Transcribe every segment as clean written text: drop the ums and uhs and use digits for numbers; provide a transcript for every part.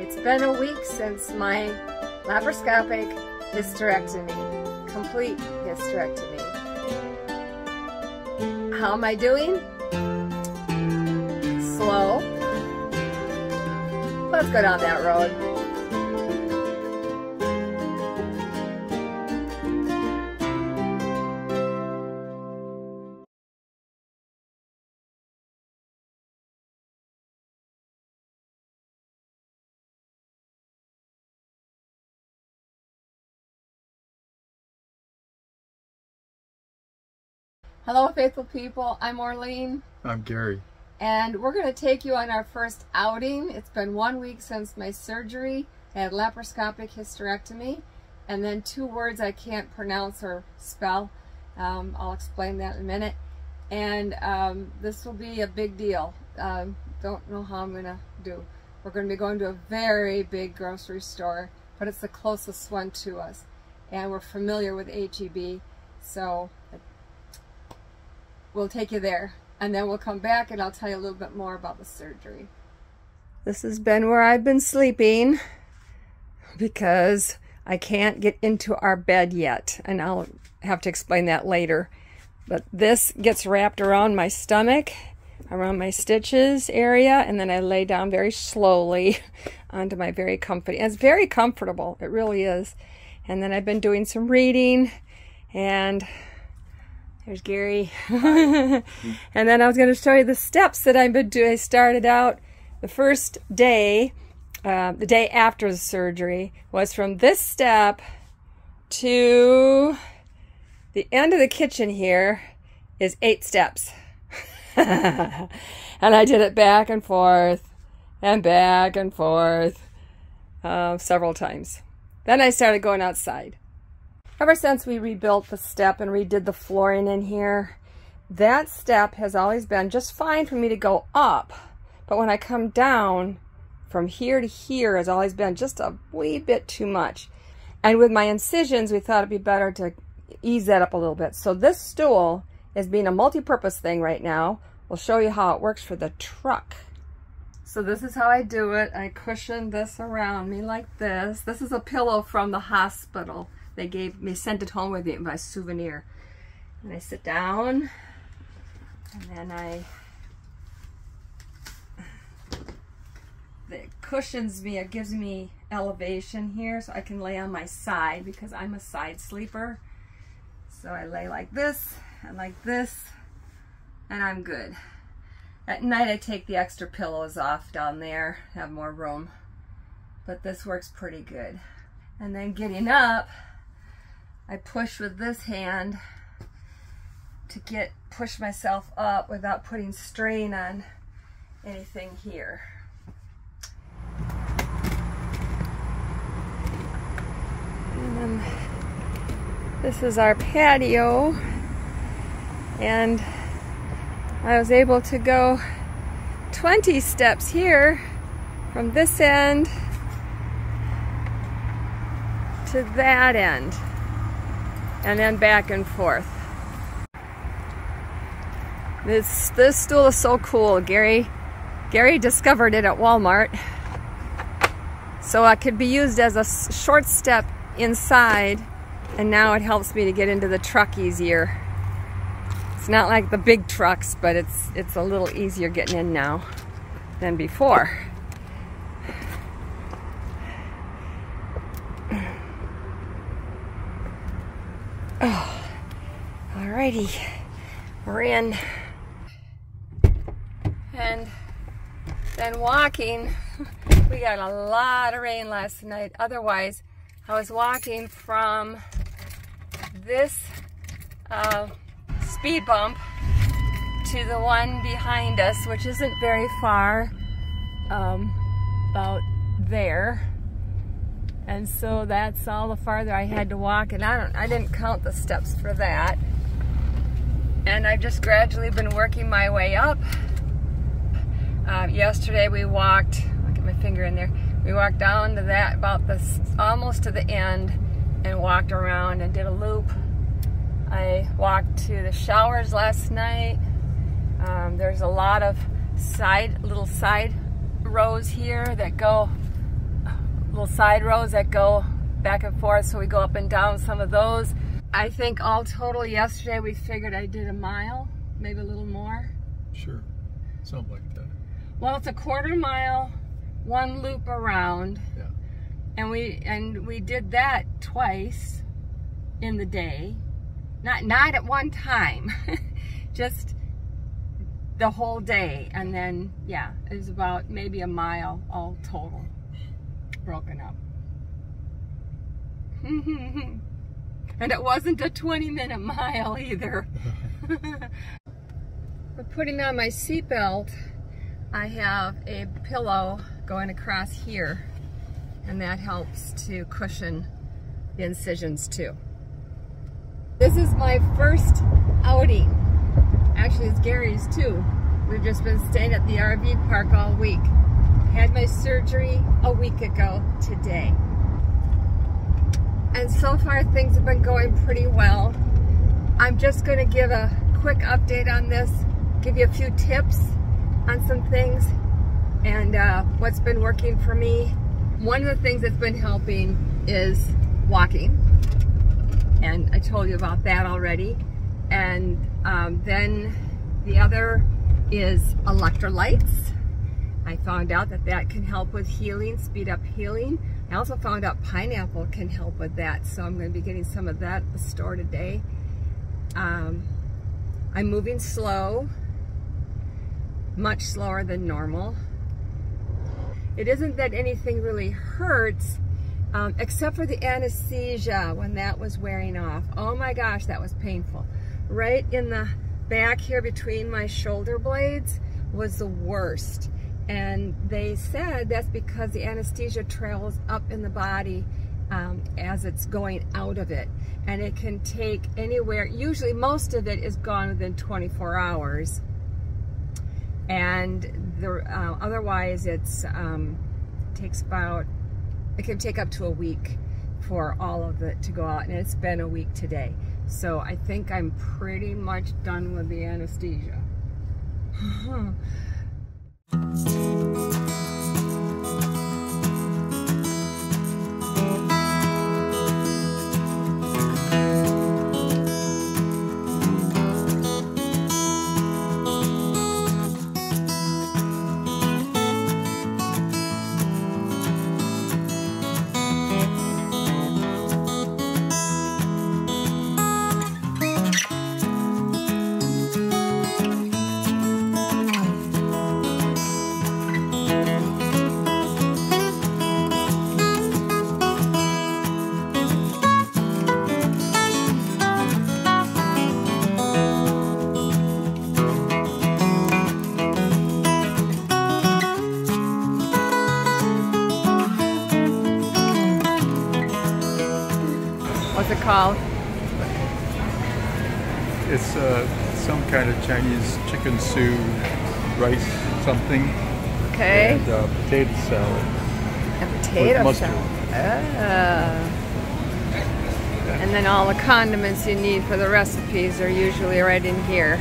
It's been a week since my laparoscopic hysterectomy, complete hysterectomy. How am I doing? Slow. Let's go down that road. Hello, faithful people. I'm Orlean. I'm Gary. And we're going to take you on our first outing. It's been 1 week since my surgery. I had laparoscopic hysterectomy. And then two words I can't pronounce or spell. I'll explain that in a minute. And this will be a big deal. Don't know how I'm going to do. We're going to be going to a very big grocery store, but it's the closest one to us. And we're familiar with H-E-B, so we'll take you there, and then we'll come back and I'll tell you a little bit more about the surgery. This has been where I've been sleeping because I can't get into our bed yet, and I'll have to explain that later. But this gets wrapped around my stomach, around my stitches area, and then I lay down very slowly onto my very comfy. It's very comfortable, it really is. And then I've been doing some reading, and there's Gary. And then I was going to show you the steps that I've been doing. I started out the first day, the day after the surgery, was from this step to the end of the kitchen here is 8 steps. And I did it back and forth and back and forth several times. Then I started going outside. Ever since we rebuilt the step and redid the flooring in here, that step has always been just fine for me to go up. But when I come down, from here to here has always been just a wee bit too much. And with my incisions, we thought it'd be better to ease that up a little bit. So this stool is being a multi-purpose thing right now. We'll show you how it works for the truck. So this is how I do it. I cushion this around me like this. This is a pillow from the hospital. They sent it home with me, my souvenir. And I sit down, and then it cushions me, it gives me elevation here, so I can lay on my side because I'm a side sleeper. So I lay like this, and I'm good. At night I take the extra pillows off down there, have more room, but this works pretty good. And then getting up, I push with this hand to push myself up without putting strain on anything here. And then this is our patio, and I was able to go 20 steps here from this end to that end, and then back and forth. This stool is so cool. Gary discovered it at Walmart. So it could be used as a short step inside, and now it helps me to get into the truck easier. It's not like the big trucks, but it's a little easier getting in now than before. Oh, alrighty, we're in. And then walking, we got a lot of rain last night. Otherwise, I was walking from this speed bump to the one behind us, which isn't very far, about there. And so that's all the farther I had to walk, and I didn't count the steps for that. And I've just gradually been working my way up. Yesterday we walked, I'll get my finger in there, we walked down to that, almost to the end, and walked around and did a loop. I walked to the showers last night. There's a lot of little side rows here that go little side roads that go back and forth, so we go up and down some of those. I think all total yesterday we figured I did a mile, maybe a little more. Sure, something like that. Well, it's a quarter mile, one loop around. Yeah. And we did that twice in the day, not at one time, just the whole day. And then yeah, it was about maybe a mile all total, broken up. And it wasn't a 20-minute mile either. For putting on my seatbelt, I have a pillow going across here, and that helps to cushion the incisions too. This is my first outing. Actually, it's Gary's too. We've just been staying at the RV park all week. Had my surgery a week ago today. And so far things have been going pretty well. I'm just gonna give a quick update on this, give you a few tips on some things and what's been working for me. One of the things that's been helping is walking. And I told you about that already. And then the other is electrolytes. I found out that that can help with healing, speed up healing. I also found out pineapple can help with that, so I'm going to be getting some of that at the store today. I'm moving slow, much slower than normal. It isn't that anything really hurts, except for the anesthesia when that was wearing off. Oh my gosh, that was painful. Right in the back here between my shoulder blades was the worst. And they said that's because the anesthesia trails up in the body as it's going out of it. And it can take anywhere, usually most of it is gone within 24 hours. And otherwise it's it can take up to a week for all of it to go out, and it's been a week today. So I think I'm pretty much done with the anesthesia. It's some kind of Chinese chicken stew, rice something. Okay. And potato salad. And potato salad. And then all the condiments you need for the recipes are usually right in here.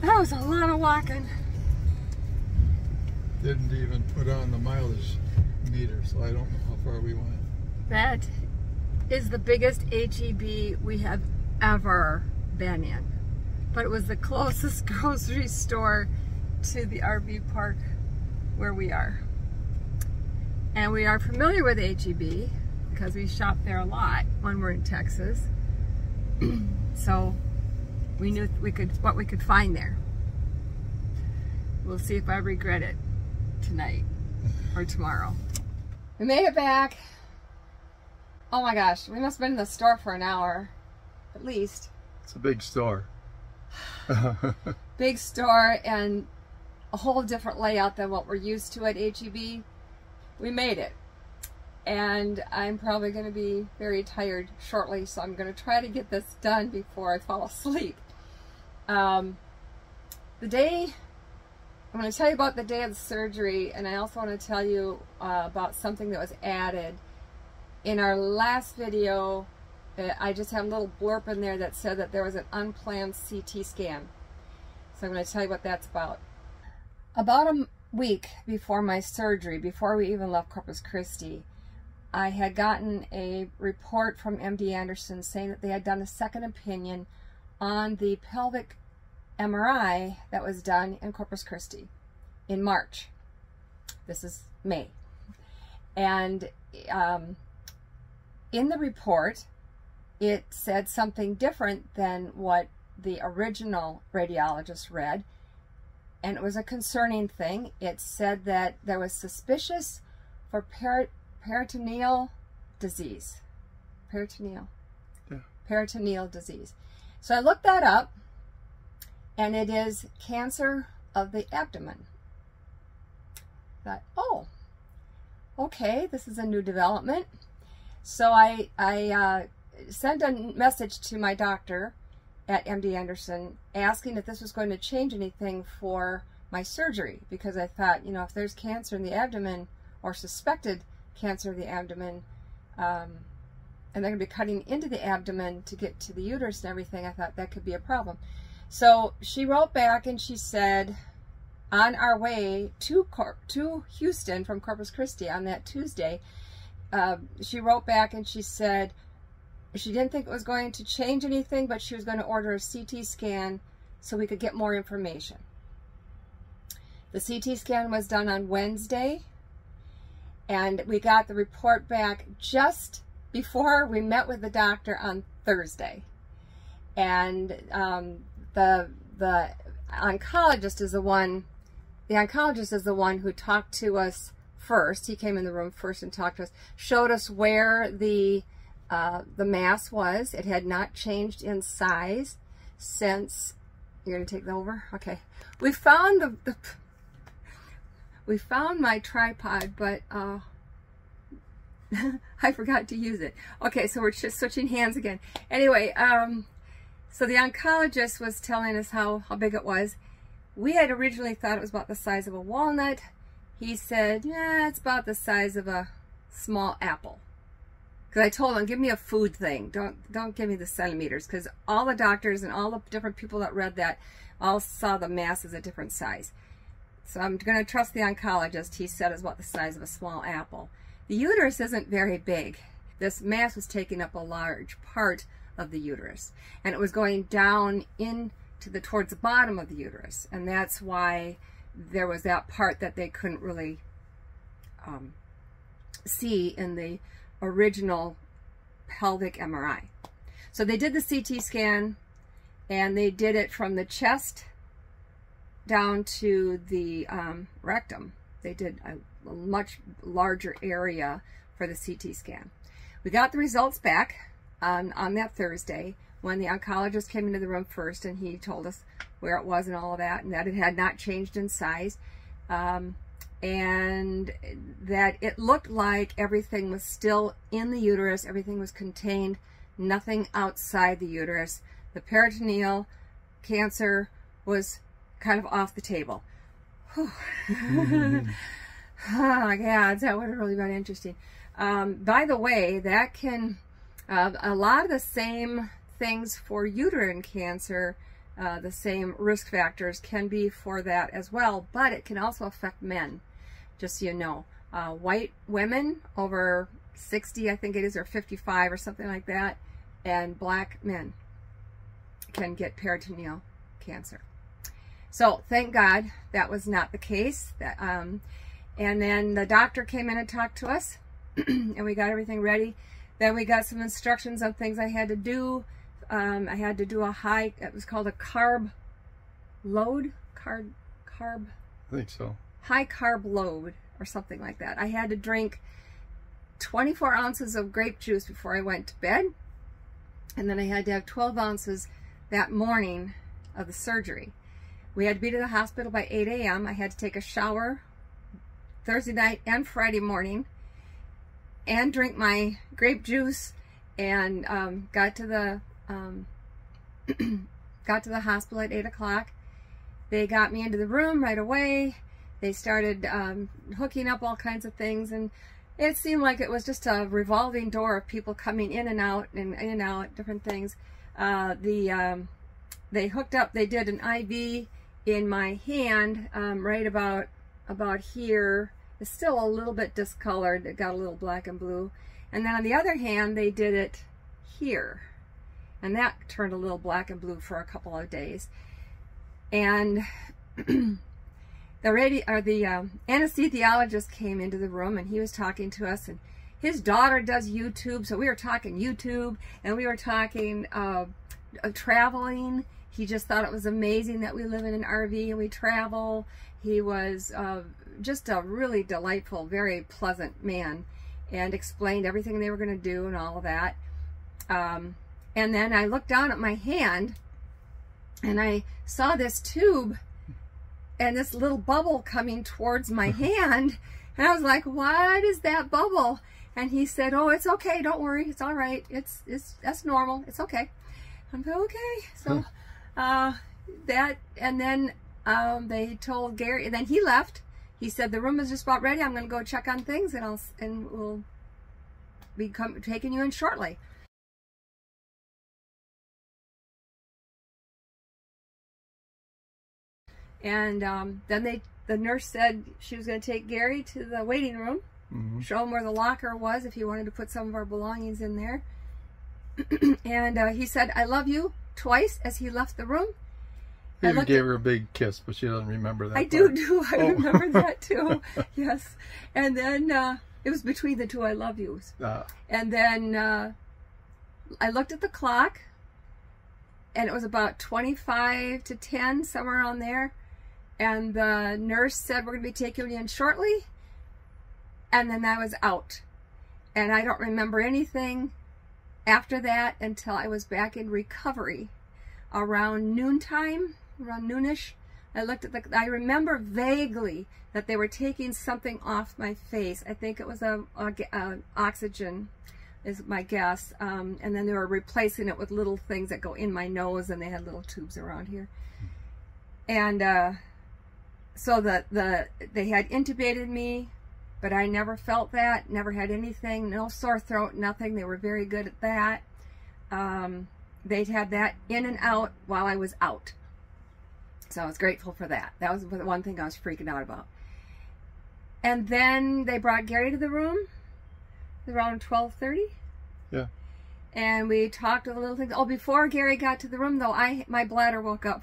That was a lot of walking. Didn't even put on the mileage meter, so I don't know how far we went. That is the biggest H-E-B we have ever been in. But it was the closest grocery store to the RV park where we are. And we are familiar with H-E-B because we shop there a lot when we're in Texas. So we knew what we could find there. We'll see if I regret it tonight or tomorrow. We made it back. Oh my gosh, we must have been in the store for an hour, at least. It's a big store. Big store and a whole different layout than what we're used to at H-E-B. we made it. And I'm probably going to be very tired shortly, so I'm going to try to get this done before I fall asleep. I'm going to tell you about the day of the surgery, and I also want to tell you about something that was added. In our last video, I just had a little blurb in there that said that there was an unplanned CT scan. So I'm going to tell you what that's about. About a week before my surgery, before we even left Corpus Christi, I had gotten a report from MD Anderson saying that they had done a second opinion on the pelvic MRI that was done in Corpus Christi in March. This is May. And in the report, it said something different than what the original radiologist read, and it was a concerning thing. It said that there was suspicious for peritoneal disease. Peritoneal. Yeah. Peritoneal disease. So I looked that up, and it is cancer of the abdomen. I thought, oh, okay, this is a new development. So I sent a message to my doctor at MD Anderson asking if this was going to change anything for my surgery, because I thought, you know, if there's cancer in the abdomen or suspected cancer of the abdomen, and they're going to be cutting into the abdomen to get to the uterus and everything, I thought that could be a problem. So she wrote back and she said, on our way to Houston from Corpus Christi on that Tuesday, she wrote back and she said she didn't think it was going to change anything, but she was going to order a CT scan so we could get more information. The CT scan was done on Wednesday, and we got the report back just before we met with the doctor on Thursday. And the oncologist is the one, who talked to us first. He came in the room first and talked to us, showed us where the mass was. It had not changed in size since. You're going to take that over? Okay. We found we found my tripod, but I forgot to use it. Okay, so we're just switching hands again. Anyway, so the oncologist was telling us how big it was. We had originally thought it was about the size of a walnut. He said, yeah, it's about the size of a small apple. Because I told him, give me a food thing. Don't give me the centimeters. Because all the doctors and all the different people that read that all saw the mass as a different size. So I'm going to trust the oncologist. He said it's about the size of a small apple. The uterus isn't very big. This mass was taking up a large part of the uterus. And it was going down towards the bottom of the uterus. And that's why there was that part that they couldn't really see in the original pelvic MRI. So they did the CT scan, and they did it from the chest down to the rectum. They did a much larger area for the CT scan. We got the results back on that Thursday when the oncologist came into the room first, and he told us where it was and all of that, and that it had not changed in size. And that it looked like everything was still in the uterus, everything was contained, nothing outside the uterus. The peritoneal cancer was kind of off the table. Whew. Mm-hmm. Oh my God, that would have really been interesting. By the way, that can, a lot of the same things for uterine cancer, the same risk factors can be for that as well, but it can also affect men. Just so you know, white women over 60, I think it is, or 55 or something like that, and black men can get peritoneal cancer. So thank God that was not the case. That, and then the doctor came in and talked to us, and we got everything ready. Then we got some instructions on things I had to do. I had to do a high, it was called a carb load, carb. I think so. High carb load or something like that. I had to drink 24 ounces of grape juice before I went to bed, and then I had to have 12 ounces that morning of the surgery. We had to be to the hospital by 8 a.m. I had to take a shower Thursday night and Friday morning and drink my grape juice, and got to the hospital at 8 o'clock. They got me into the room right away. They started hooking up all kinds of things, and it seemed like it was just a revolving door of people coming in and out and in and out, different things. They hooked up, they did an IV in my hand, right about here. It's still a little bit discolored. It got a little black and blue. And then on the other hand, they did it here. And that turned a little black and blue for a couple of days. And the anesthesiologist came into the room, and he was talking to us, and his daughter does YouTube, so we were talking YouTube, and we were talking traveling. He just thought it was amazing that we live in an RV and we travel. He was just a really delightful, very pleasant man, and explained everything they were going to do and all of that. And then I looked down at my hand, and I saw this tube and this little bubble coming towards my hand, and I was like, what is that bubble? And he said, oh, it's okay, don't worry, it's all right, it's that's normal, it's okay. I'm like, okay. So they told Gary, and then he left. He said, the room is just about ready, I'm gonna go check on things, and we'll be taking you in shortly. And then the nurse said she was going to take Gary to the waiting room, mm-hmm. show him where the locker was if he wanted to put some of our belongings in there. And he said, I love you, twice as he left the room. He gave her a big kiss, but she doesn't remember that. I remember that too, yes. And then it was between the two I love yous. And then I looked at the clock, and it was about 25 to 10, somewhere on there. And the nurse said, we're going to be taking you in shortly. And then I was out. And I don't remember anything after that until I was back in recovery. Around noontime, around noonish, I looked at I remember vaguely that they were taking something off my face. I think it was a oxygen, is my guess. And then they were replacing it with little things that go in my nose, and they had little tubes around here. And so they had intubated me, but I never felt that, never had anything, no sore throat, nothing. They were very good at that. They'd had that in and out while I was out. So I was grateful for that. That was the one thing I was freaking out about. And then they brought Gary to the room around 12:30. Yeah. And we talked a little things. Oh, before Gary got to the room though, my bladder woke up,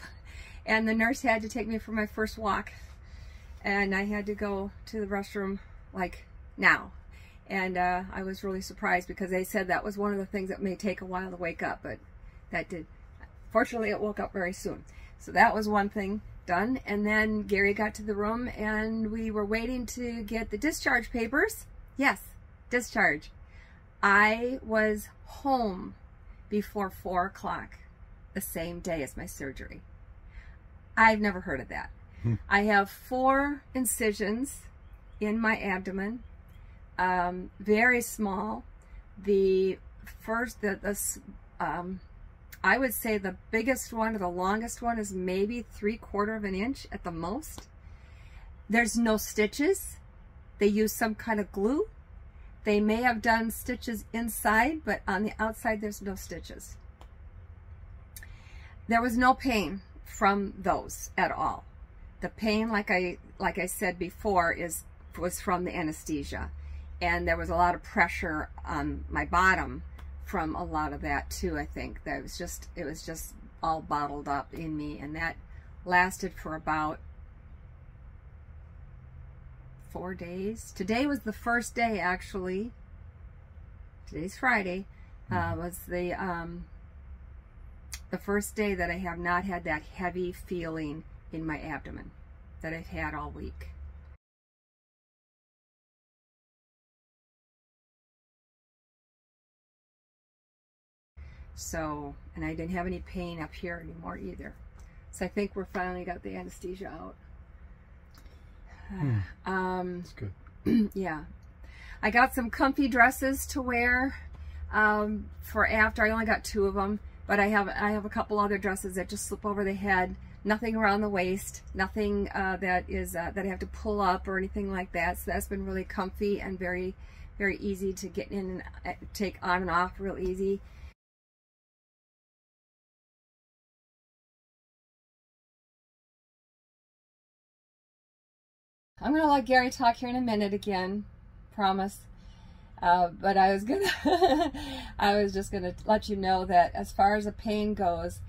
and the nurse had to take me for my first walk, and I had to go to the restroom like now. And I was really surprised because they said that was one of the things that may take a while to wake up, but that did. Fortunately, it woke up very soon. So that was one thing done. And then Gary got to the room, and we were waiting to get the discharge papers. Yes, discharge. I was home before 4 o'clock the same day as my surgery. I've never heard of that. I have 4 incisions in my abdomen, very small. I would say the biggest one or the longest one is maybe 3/4 of an inch at the most. There's no stitches. They use some kind of glue. They may have done stitches inside, but on the outside there's no stitches. There was no pain from those at all. The pain, like I said before, was from the anesthesia, and there was a lot of pressure on my bottom from a lot of that too. I think that it was just all bottled up in me, and that lasted for about 4 days. Today was the first day, actually. Today's Friday. Was the first day that I have not had that heavy feeling in my abdomen that I've had all week. So, and I didn't have any pain up here anymore either. So I think we're finally got the anesthesia out. That's good. Yeah. I got some comfy dresses to wear for after. I only got 2 of them, but I have a couple other dresses that just slip over the head. Nothing around the waist, nothing that I have to pull up or anything like that. So that's been really comfy and very, very easy to get in and take on and off real easy. I'm gonna let Gary talk here in a minute again, promise. But I was gonna, I was just gonna let you know that as far as the pain goes,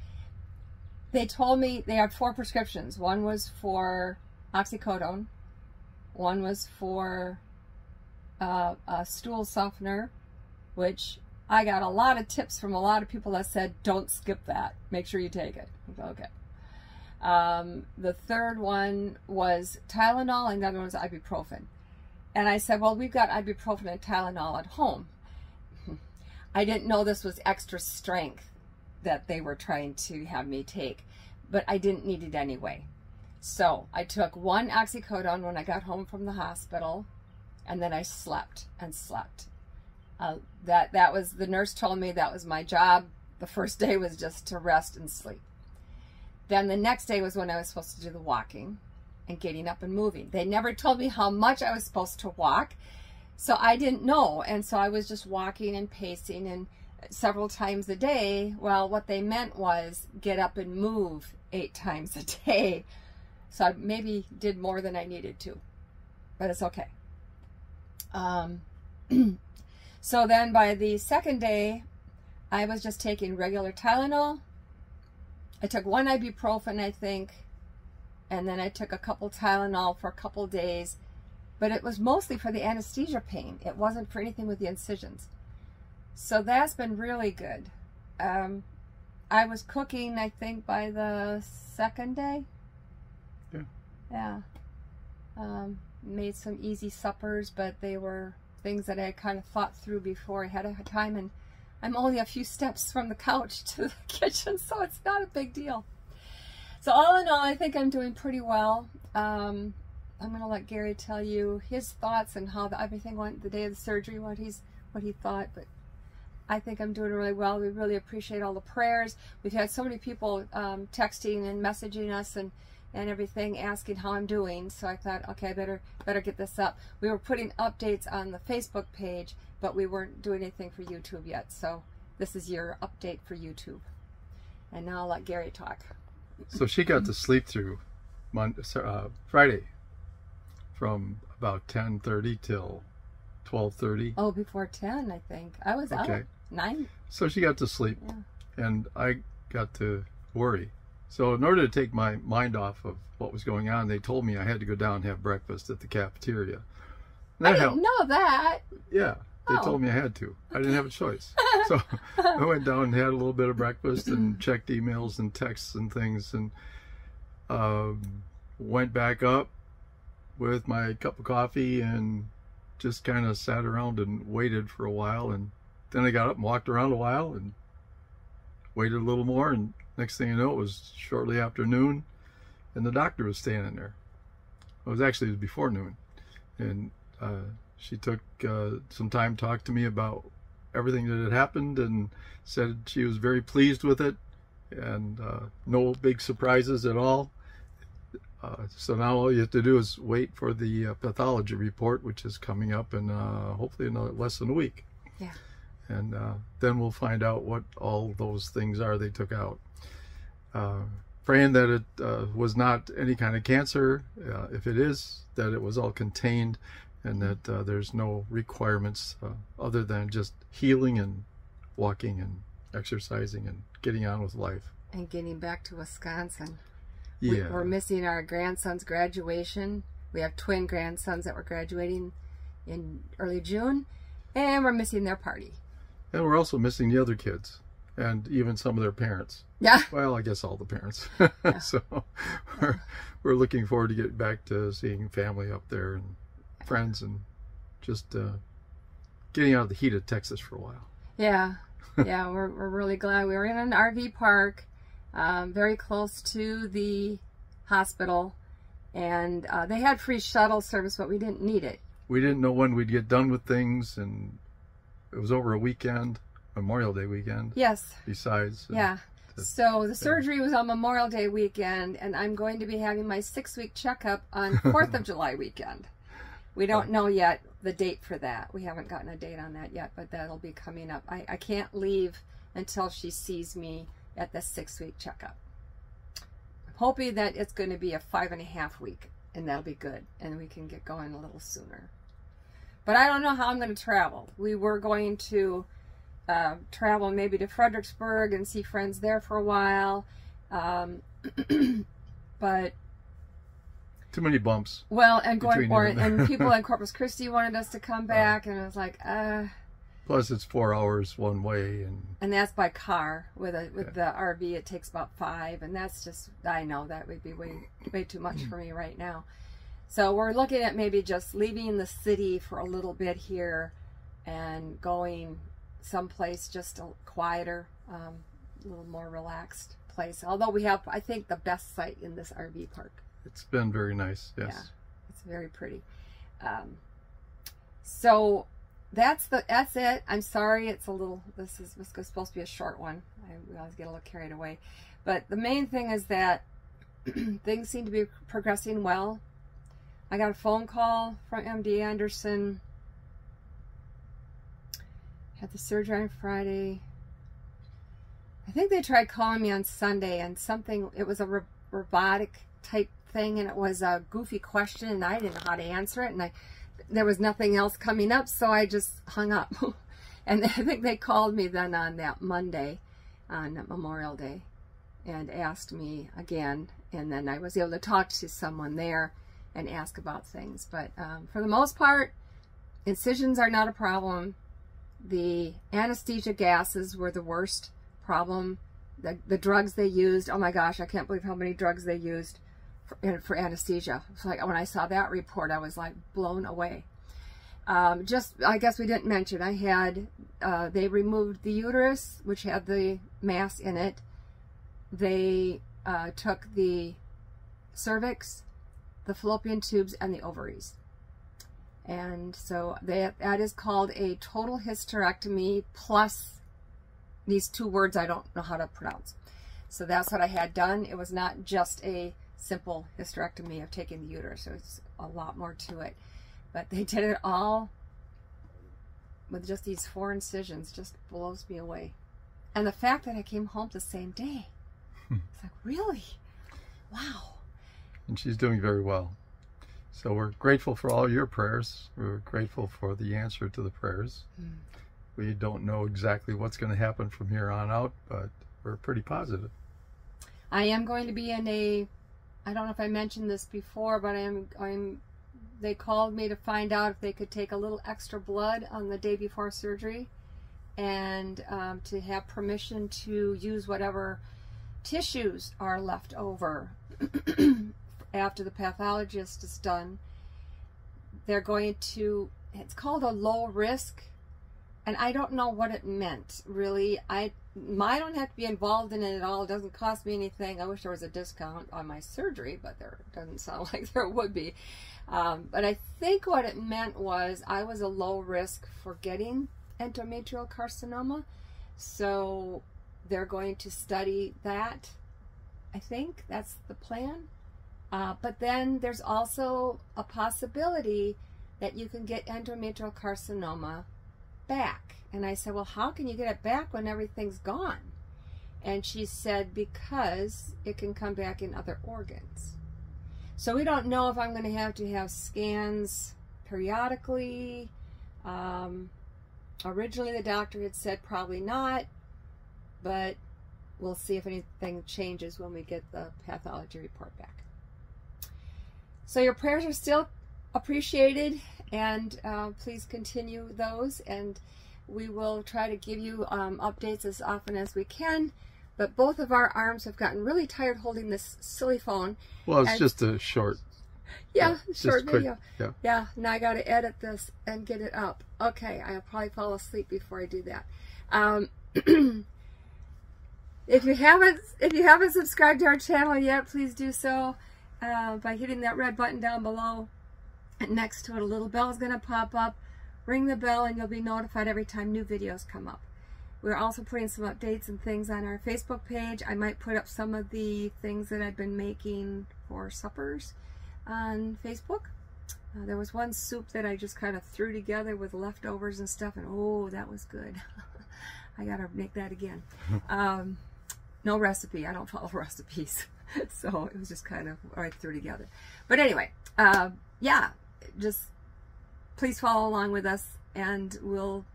they told me they had 4 prescriptions. One was for oxycodone, one was for a stool softener, which I got a lot of tips from a lot of people that said, don't skip that, make sure you take it. Okay. The third one was Tylenol, and the other one was ibuprofen. And I said, well, we've got ibuprofen and Tylenol at home. I didn't know this was extra strength that they were trying to have me take, but I didn't need it anyway. So I took 1 oxycodone when I got home from the hospital, and then I slept and slept. That was, the nurse told me that was my job. The first day was just to rest and sleep. Then the next day was when I was supposed to do the walking and getting up and moving. They never told me how much I was supposed to walk, so I didn't know. And so I was just walking and pacing and several times a day. Well, what they meant was get up and move 8 times a day. So I maybe did more than I needed to, but it's okay. So then by the second day, I was just taking regular Tylenol. I took 1 ibuprofen, I think, and then I took a couple Tylenol for a couple days, but it was mostly for the anesthesia pain. It wasn't for anything with the incisions. So that's been really good. I was cooking, I think, by the second day. Yeah. Yeah. Made some easy suppers, but they were things that I had kind of thought through before I had a time, and I'm only a few steps from the couch to the kitchen, so it's not a big deal. So all in all, I think I'm doing pretty well. I'm going to let Gary tell you his thoughts and how everything went the day of the surgery, what he thought. But I think I'm doing really well. We really appreciate all the prayers. We've had so many people texting and messaging us and everything, asking how I'm doing. So I thought, okay, I better get this up. We were putting updates on the Facebook page, but we weren't doing anything for YouTube yet. So this is your update for YouTube. And now I'll let Gary talk. So she got to sleep through Monday, Friday from about 10:30 till 12:30. Oh, before 10, I think. I was out 9. So she got to sleep, yeah. And I got to worry. So in order to take my mind off of what was going on, they told me I had to go down and have breakfast at the cafeteria. And I didn't know that. Yeah, they told me I had to. I didn't have a choice. So I went down and had a little bit of breakfast and checked emails and texts and things, and went back up with my cup of coffee and just kind of sat around and waited for a while. And then I got up and walked around a while and waited a little more, and next thing you know, it was shortly after noon, and the doctor was standing there. It was actually before noon, and she took some time, talked to me about everything that had happened, and said she was very pleased with it, and no big surprises at all. So now all you have to do is wait for the pathology report, which is coming up in hopefully another less than a week. Yeah. And then we'll find out what all those things are they took out. Praying that it was not any kind of cancer. If it is, that it was all contained, and that there's no requirements other than just healing and walking and exercising and getting on with life. And getting back to Wisconsin. Yeah. We're missing our grandson's graduation. We have twin grandsons that were graduating in early June, and we're missing their party. And we're also missing the other kids, and even some of their parents. Yeah. Well, I guess all the parents. Yeah. So we're looking forward to getting back to seeing family up there and friends, and just getting out of the heat of Texas for a while. Yeah. Yeah, we're really glad. We were in an RV park very close to the hospital, And they had free shuttle service, but we didn't need it. We didn't know when we'd get done with things, and it was over a weekend, Memorial Day weekend. Yes. Besides. Yeah. So the surgery was on Memorial Day weekend, and I'm going to be having my 6-week checkup on 4th of July weekend. We don't know yet the date for that. We haven't gotten a date on that yet, but that'll be coming up. I can't leave until she sees me at the 6-week checkup. I'm hoping that it's going to be a 5.5-week, and that'll be good, and we can get going a little sooner. But I don't know how I'm going to travel. We were going to travel maybe to Fredericksburg and see friends there for a while, but too many bumps. Well, and going for it, and people in Corpus Christi wanted us to come back, and I was like, Plus, it's 4 hours one way, and that's by car. With the RV, it takes about 5, and that's just, I know that would be way too much for me right now. So we're looking at maybe just leaving the city for a little bit here, and going someplace just a quieter, a little more relaxed place. Although we have, I think, the best site in this RV park. It's been very nice, yes. Yeah, it's very pretty. So that's it. I'm sorry, it's a little, this is supposed to be a short one. We always get a little carried away. But the main thing is that things seem to be progressing well. I got a phone call from MD Anderson. Had the surgery on Friday. I think they tried calling me on Sunday, and something, it was a robotic type thing, and it was a goofy question, and I didn't know how to answer it, and there was nothing else coming up, so I just hung up. And I think they called me then on that Monday, on that Memorial Day, and asked me again, and then I was able to talk to someone there and ask about things. But for the most part, incisions are not a problem. The anesthesia gases were the worst problem. The drugs they used, oh my gosh, I can't believe how many drugs they used for anesthesia. It's like, when I saw that report, I was like blown away. I guess we didn't mention, I had, they removed the uterus, which had the mass in it. They took the cervix, the fallopian tubes, and the ovaries. And so that is called a total hysterectomy, plus these 2 words I don't know how to pronounce. So that's what I had done. It was not just a simple hysterectomy of taking the uterus. So it's a lot more to it. But they did it all with just these 4 incisions. Just blows me away. And the fact that I came home the same day. It's like, really? Wow. And she's doing very well. So we're grateful for all your prayers. We're grateful for the answer to the prayers. We don't know exactly what's going to happen from here on out, but we're pretty positive. I am going to be in a, I don't know if I mentioned this before, but they called me to find out if they could take a little extra blood on the day before surgery, and to have permission to use whatever tissues are left over. After the pathologist is done, they're going to, it's called a low risk, and I don't know what it meant, really. I don't have to be involved in it at all. It doesn't cost me anything. I wish there was a discount on my surgery, but there doesn't sound like there would be. But I think what it meant was I was a low risk for getting endometrial carcinoma, so they're going to study that. I think that's the plan. But then there's also a possibility that you can get endometrial carcinoma back. And I said, well, how can you get it back when everything's gone? And she said, because it can come back in other organs. So we don't know if I'm going to have scans periodically. Originally, the doctor had said probably not, but we'll see if anything changes when we get the pathology report back. So your prayers are still appreciated, and please continue those, and we will try to give you updates as often as we can. But both of our arms have gotten really tired holding this silly phone. Well, it's just a short. Yeah, short video. Quick, yeah, now I got to edit this and get it up. Okay, I'll probably fall asleep before I do that. If you haven't subscribed to our channel yet, please do so. by hitting that red button down below. And next to it, a little bell is going to pop up. Ring the bell and you'll be notified every time new videos come up. We're also putting some updates and things on our Facebook page. I might put up some of the things that I've been making for suppers on Facebook. There was one soup that I just kind of threw together with leftovers and stuff, and oh, that was good. I gotta make that again. No recipe, I don't follow recipes. So it was just kind of what I threw together. But anyway, yeah, just please follow along with us and we'll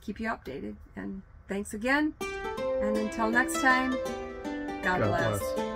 keep you updated. And thanks again. And until next time, God bless.